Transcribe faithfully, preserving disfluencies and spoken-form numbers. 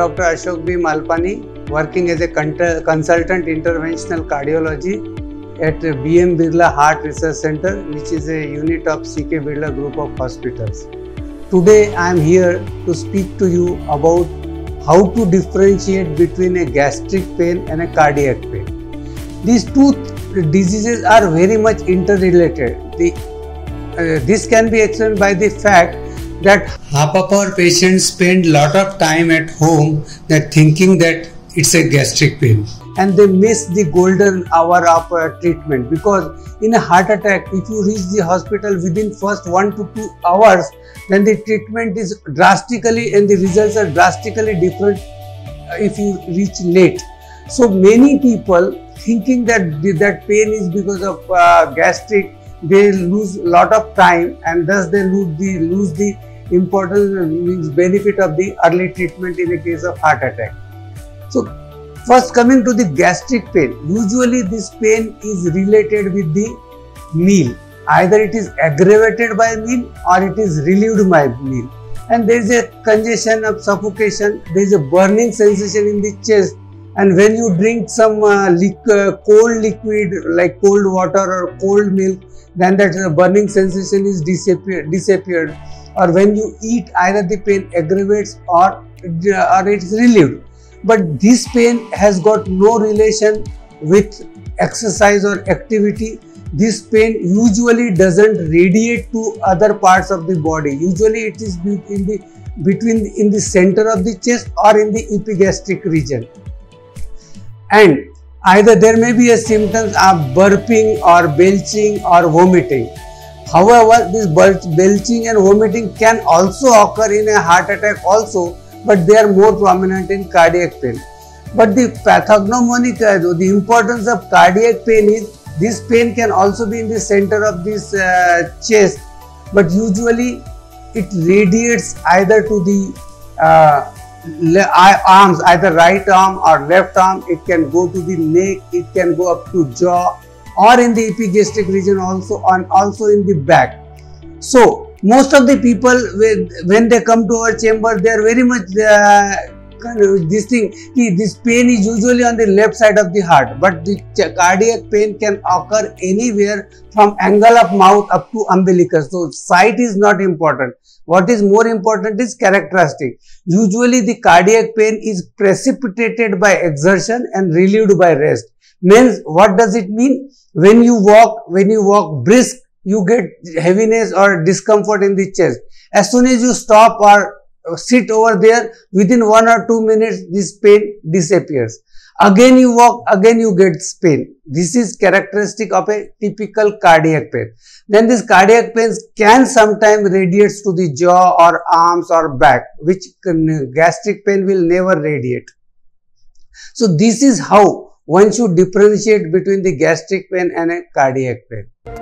Doctor Ashok B Malpani, working as a consultant interventional cardiology at B M Birla Heart Research Centre, which is a unit of C K Birla Group of Hospitals. Today I am here to speak to you about how to differentiate between a gastric pain and a cardiac pain. These two diseases are very much interrelated. The, uh, this can be explained by the fact that half of our patients spend a lot of time at home that thinking that it's a gastric pain, and they miss the golden hour of uh, treatment, because in a heart attack, if you reach the hospital within first one to two hours, then the treatment is drastically and the results are drastically different uh, if you reach late. So many people thinking that the, that pain is because of uh, gastric, they lose a lot of time, and thus they lose the lose the important benefit of the early treatment in the case of heart attack. So first, coming to the gastric pain, usually this pain is related with the meal. Either it is aggravated by meal or it is relieved by meal. And there is a congestion of suffocation, there is a burning sensation in the chest, and when you drink some uh, liquor, cold liquid like cold water or cold milk, then that uh, burning sensation is disappeared, disappeared. Or when you eat, either the pain aggravates or, uh, or it is relieved. But this pain has got no relation with exercise or activity. This pain usually doesn't radiate to other parts of the body. Usually it is in the, between the, in the center of the chest or in the epigastric region. And either there may be a symptoms of burping or belching or vomiting. However, this belching and vomiting can also occur in a heart attack also, but they are more prominent in cardiac pain. But the pathognomonic, the importance of cardiac pain is, this pain can also be in the center of this uh, chest, but usually it radiates either to the uh, arms, either right arm or left arm. It can go to the neck, it can go up to jaw, or in the epigastric region also, and also in the back. So most of the people, when they come to our chamber, they are very much uh, kind of this thing. This pain is usually on the left side of the heart, but the cardiac pain can occur anywhere from angle of mouth up to umbilicus. So site is not important. What is more important is characteristic. Usually the cardiac pain is precipitated by exertion and relieved by rest. Means, what does it mean? When you walk, when you walk brisk, you get heaviness or discomfort in the chest. As soon as you stop or sit over there, within one or two minutes, this pain disappears. Again you walk, again you get pain. This is characteristic of a typical cardiac pain. Then this cardiac pain can sometimes radiate to the jaw or arms or back, which gastric pain will never radiate. So this is how one should differentiate between the gastric pain and a cardiac pain.